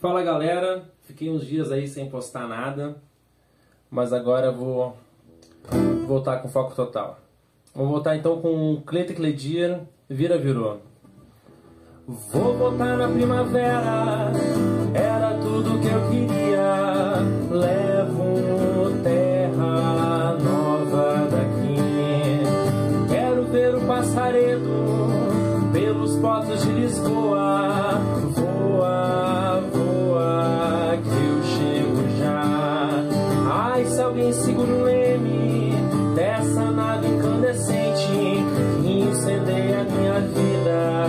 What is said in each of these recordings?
Fala galera, fiquei uns dias aí sem postar nada, mas agora vou voltar com foco total. Vou voltar então com Kleiton e Kledir Vira Virou. Vou voltar na primavera, era tudo que eu queria. Levo terra nova daqui. Quero ver o passaredo pelos portos de Lisboa. Voa, voa, que eu chego já. Ai, se alguém segura o leme dessa nave incandescente que incendeia a minha vida.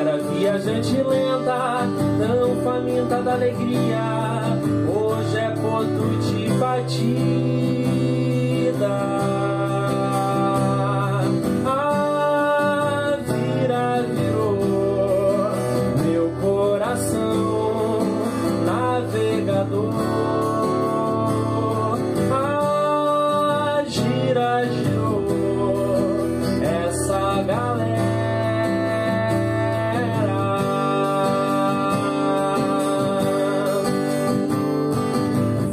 Era viajante lenta, tão faminta da alegria. Hoje é ponto de batida. Ah, gira, girou essa galera.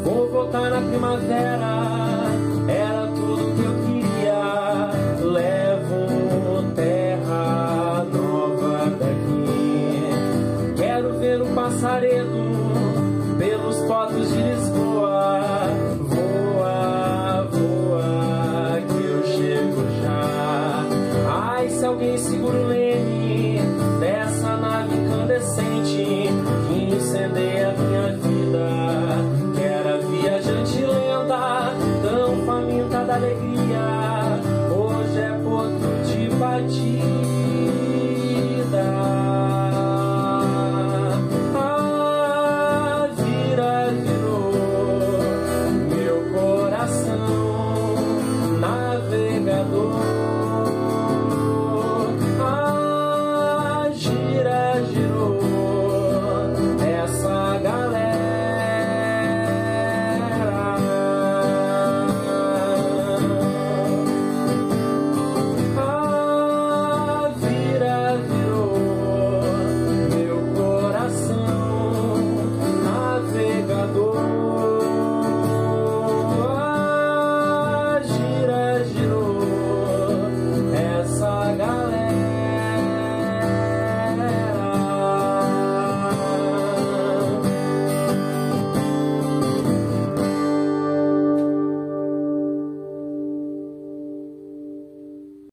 Vou voltar na primavera, era tudo que eu queria. Levo terra nova daqui. Quero ver o passaredo pelos portos de Lisboa.